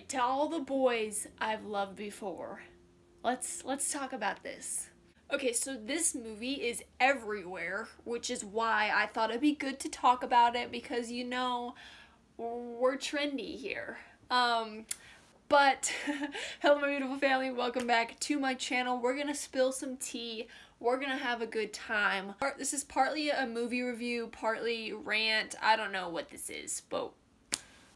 right, To All the Boys I've Loved Before. Let's talk about this. Okay, so this movie is everywhere, which is why I thought it'd be good to talk about it because, you know, we're trendy here. But hello my beautiful family, welcome back to my channel. We're gonna spill some tea. We're gonna have a good time. This is partly a movie review, partly rant. I don't know what this is, but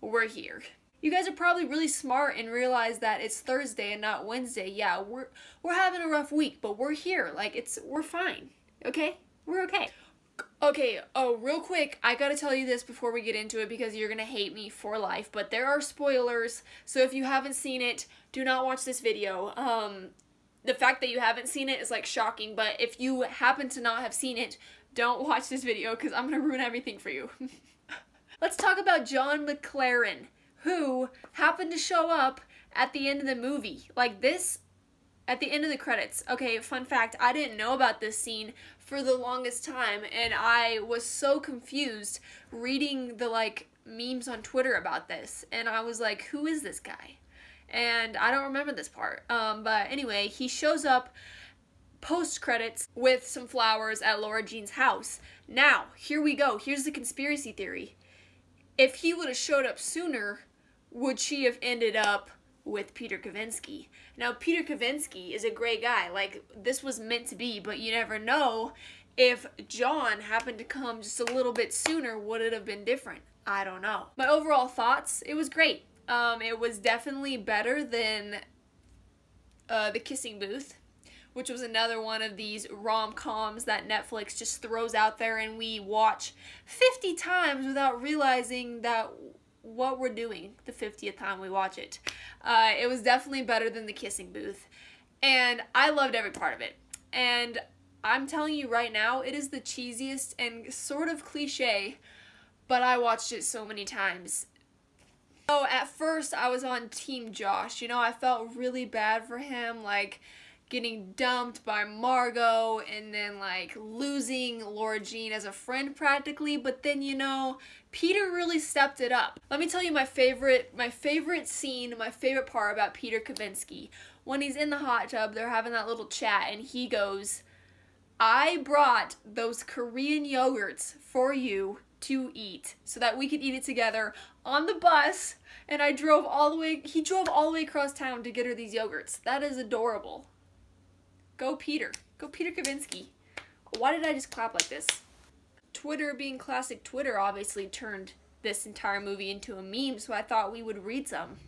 we're here. You guys are probably really smart and realize that it's Thursday and not Wednesday. Yeah, we're having a rough week, but we're here. Like, we're fine. Okay? We're okay. Okay, oh, real quick, I gotta tell you this before we get into it because you're gonna hate me for life, but there are spoilers, so if you haven't seen it, do not watch this video. The fact that you haven't seen it is, like, shocking, but if you happen to not have seen it, don't watch this video because I'm gonna ruin everything for you. Let's talk about John McLaren, who happened to show up at the end of the movie. Like this, at the end of the credits. Okay, fun fact, I didn't know about this scene for the longest time, and I was so confused reading the, like, memes on Twitter about this, and I was like, who is this guy? And I don't remember this part, but anyway, he shows up post-credits with some flowers at Laura Jean's house. Now, here we go, here's the conspiracy theory. If he would have showed up sooner, would she have ended up with Peter Kavinsky? Now, Peter Kavinsky is a great guy. Like, this was meant to be, but you never know. If John happened to come just a little bit sooner, would it have been different? I don't know. My overall thoughts, it was great. It was definitely better than The Kissing Booth, which was another one of these rom-coms that Netflix just throws out there and we watch 50 times without realizing that what we're doing the 50th time we watch it. It was definitely better than The Kissing Booth, and I loved every part of it. And I'm telling you right now, it is the cheesiest and sort of cliche, but I watched it so many times. So at first I was on Team Josh, you know, I felt really bad for him, like, getting dumped by Margot and then, like, losing Laura Jean as a friend practically, but then, you know, Peter really stepped it up. Let me tell you my favorite scene, my favorite part about Peter Kavinsky. When he's in the hot tub, they're having that little chat, and he goes, "I brought those Korean yogurts for you to eat so that we could eat it together on the bus, and I drove all the way," he drove all the way across town to get her these yogurts. That is adorable. Go Peter. Go Peter Kavinsky. Why did I just clap like this? Twitter being classic Twitter obviously turned this entire movie into a meme, so I thought we would read some.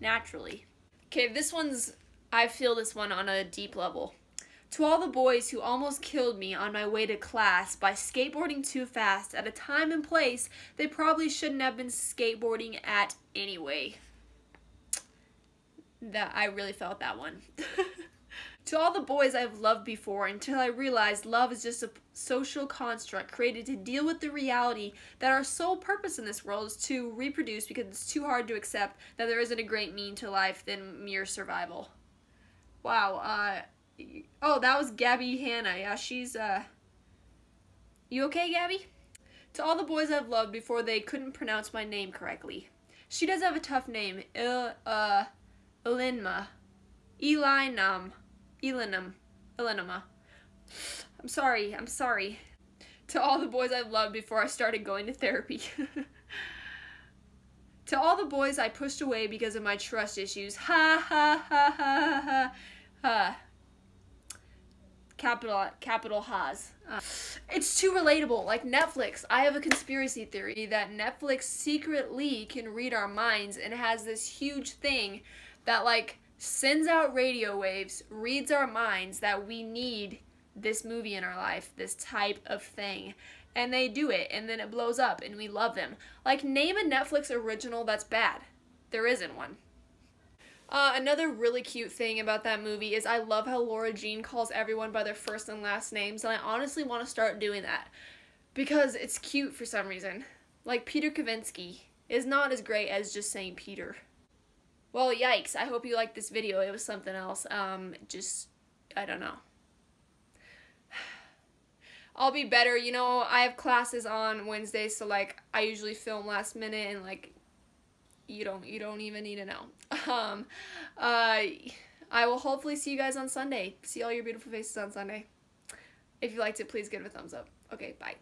Naturally. Okay, this one's... I feel this one on a deep level. To all the boys who almost killed me on my way to class by skateboarding too fast at a time and place they probably shouldn't have been skateboarding at anyway. That I really felt that one. To all the boys I've loved before until I realized love is just a social construct created to deal with the reality that our sole purpose in this world is to reproduce because it's too hard to accept that there isn't a great meaning to life than mere survival. Wow, oh, that was Gabby Hanna. Yeah, she's, you okay, Gabby? To all the boys I've loved before they couldn't pronounce my name correctly. She does have a tough name. Elinma. Elinma. I'm sorry. To all the boys I've loved before I started going to therapy. To all the boys I pushed away because of my trust issues. Ha ha ha ha ha ha. Capital Ha's. It's too relatable. Like Netflix. I have a conspiracy theory that Netflix secretly can read our minds and has this huge thing that, like, sends out radio waves, reads our minds that we need this movie in our life, this type of thing. And they do it, and then it blows up, and we love them. Like, name a Netflix original that's bad. There isn't one. Another really cute thing about that movie is I love how Laura Jean calls everyone by their first and last names, and I honestly want to start doing that. Because it's cute for some reason. Like, Peter Kavinsky is not as great as just saying Peter. Well, yikes, I hope you liked this video. It was something else. I don't know. I'll be better. You know, I have classes on Wednesdays, so, like, I usually film last minute and, like, you don't even need to know. I will hopefully see you guys on Sunday. See all your beautiful faces on Sunday. If you liked it, please give it a thumbs up. Okay, bye.